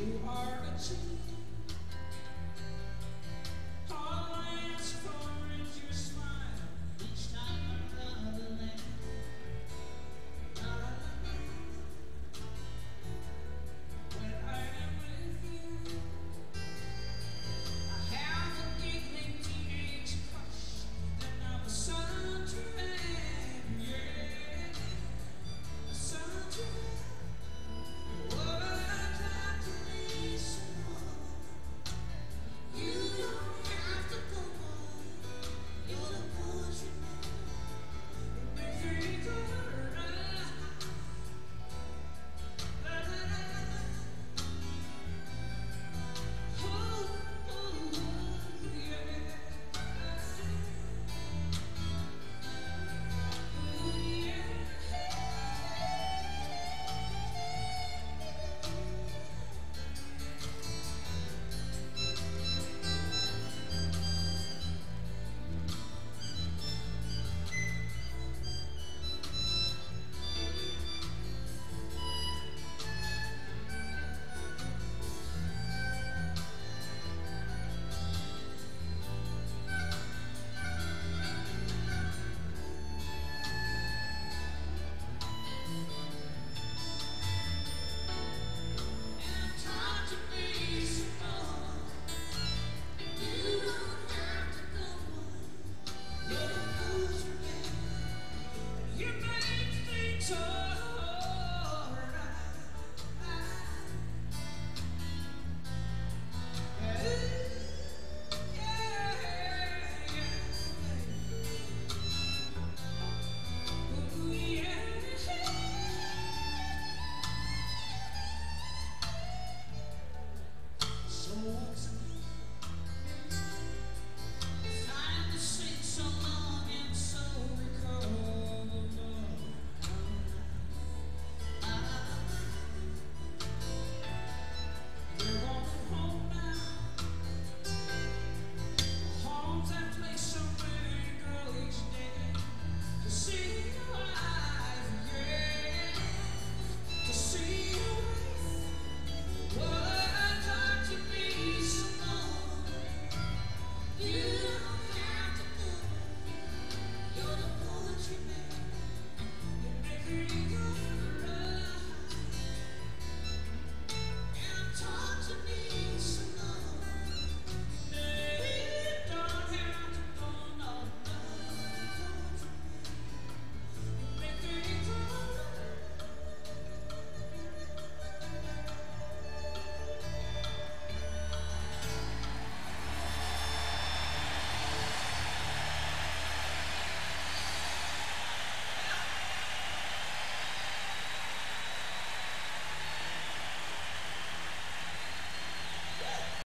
you are a